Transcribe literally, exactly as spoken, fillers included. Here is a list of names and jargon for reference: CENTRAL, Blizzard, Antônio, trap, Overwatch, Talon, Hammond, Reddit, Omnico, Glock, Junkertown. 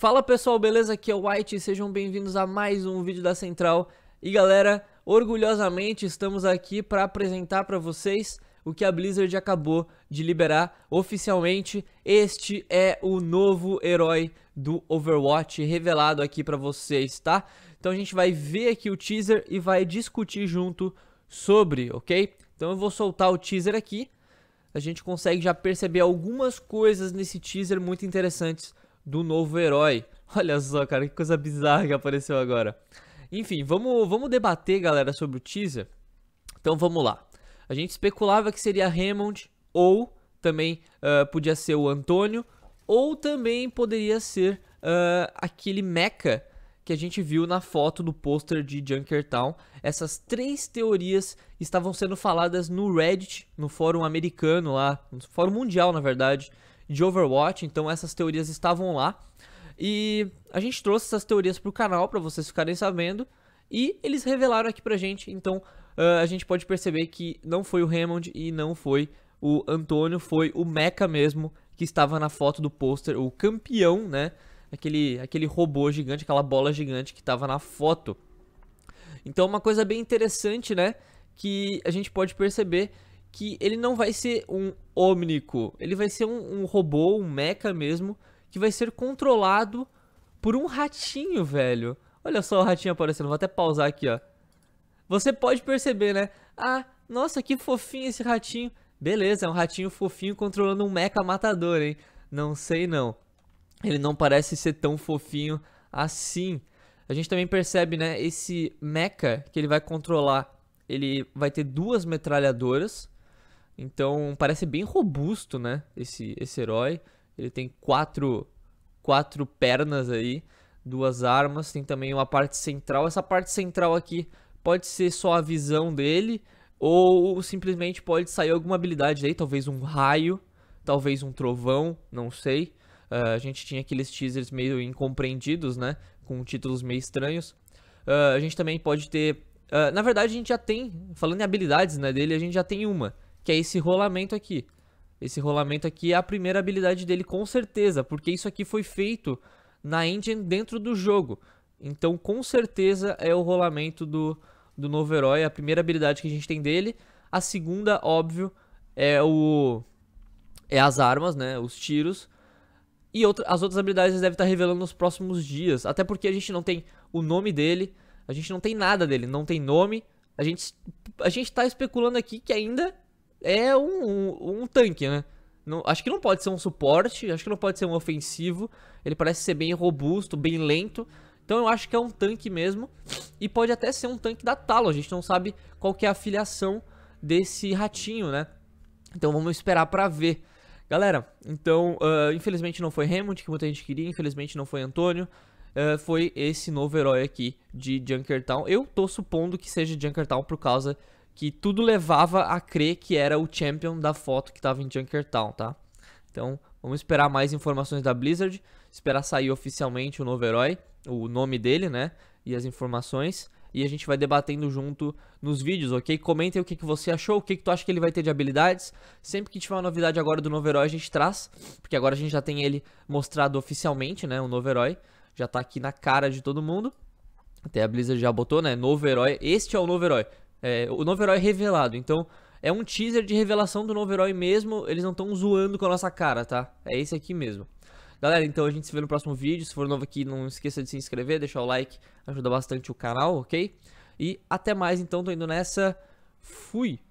Fala pessoal, beleza? Aqui é o White, sejam bem-vindos a mais um vídeo da Central. E galera, orgulhosamente estamos aqui para apresentar para vocês o que a Blizzard acabou de liberar oficialmente. Este é o novo herói do Overwatch revelado aqui para vocês, tá? Então a gente vai ver aqui o teaser e vai discutir junto sobre, ok? Então eu vou soltar o teaser aqui. A gente consegue já perceber algumas coisas nesse teaser muito interessantes do novo herói. Olha só, cara, que coisa bizarra que apareceu agora. Enfim, vamos, vamos debater, galera, sobre o teaser. Então vamos lá. A gente especulava que seria Hammond, ou também uh, podia ser o Antônio, ou também poderia ser uh, aquele mecha que a gente viu na foto do pôster de Junkertown. Essas três teorias estavam sendo faladas no Reddit, no fórum americano lá, no fórum mundial, na verdade, de Overwatch. Então essas teorias estavam lá e a gente trouxe essas teorias pro canal para vocês ficarem sabendo, e eles revelaram aqui pra gente. Então uh, a gente pode perceber que não foi o Hammond e não foi o Antônio, foi o mecha mesmo que estava na foto do pôster, o campeão, né, aquele, aquele robô gigante, aquela bola gigante que estava na foto. Então uma coisa bem interessante, né, que a gente pode perceber que ele não vai ser um Omnico, ele vai ser um, um robô, um mecha mesmo, que vai ser controlado por um ratinho, velho. Olha só o ratinho aparecendo, vou até pausar aqui, ó. Você pode perceber, né? Ah, nossa, que fofinho esse ratinho. Beleza, é um ratinho fofinho controlando um mecha matador, hein? Não sei não, ele não parece ser tão fofinho assim. A gente também percebe, né, esse mecha que ele vai controlar, ele vai ter duas metralhadoras. Então parece bem robusto, né, esse, esse herói. Ele tem quatro, quatro pernas aí, duas armas, tem também uma parte central. Essa parte central aqui pode ser só a visão dele, ou simplesmente pode sair alguma habilidade aí, talvez um raio, talvez um trovão, não sei. Uh, a gente tinha aqueles teasers meio incompreendidos, né, com títulos meio estranhos. Uh, a gente também pode ter, uh, na verdade a gente já tem, falando em habilidades, né, dele, a gente já tem uma, que é esse rolamento aqui. Esse rolamento aqui é a primeira habilidade dele, com certeza, porque isso aqui foi feito na engine dentro do jogo. Então, com certeza, é o rolamento do, do novo herói, a primeira habilidade que a gente tem dele. A segunda, óbvio, é, o, é as armas, né, os tiros. E outra, as outras habilidades devem estar revelando nos próximos dias, até porque a gente não tem o nome dele, a gente não tem nada dele, não tem nome. A gente a gente tá especulando aqui que ainda é um, um, um tanque, né? Não, acho que não pode ser um suporte, acho que não pode ser um ofensivo. Ele parece ser bem robusto, bem lento. Então eu acho que é um tanque mesmo. E pode até ser um tanque da Talon. A gente não sabe qual que é a filiação desse ratinho, né? Então vamos esperar pra ver. Galera, então uh, infelizmente não foi Hammond, que muita gente queria. Infelizmente não foi Antônio. Uh, foi esse novo herói aqui de Junkertown. Eu tô supondo que seja Junkertown por causa que tudo levava a crer que era o champion da foto que estava em Junkertown, tá? Então, vamos esperar mais informações da Blizzard, esperar sair oficialmente o novo herói, o nome dele, né? E as informações, e a gente vai debatendo junto nos vídeos, ok? Comentem o que, que você achou, o que, que tu acha que ele vai ter de habilidades. Sempre que tiver uma novidade agora do novo herói, a gente traz, porque agora a gente já tem ele mostrado oficialmente, né? O novo herói já tá aqui na cara de todo mundo. Até a Blizzard já botou, né? Novo herói, este é o novo herói. É, o novo herói revelado, então é um teaser de revelação do novo herói mesmo. Eles não estão zoando com a nossa cara, tá? É esse aqui mesmo. Galera, então a gente se vê no próximo vídeo. Se for novo aqui, não esqueça de se inscrever, deixar o like, ajuda bastante o canal, ok? E até mais, então, tô indo nessa. Fui!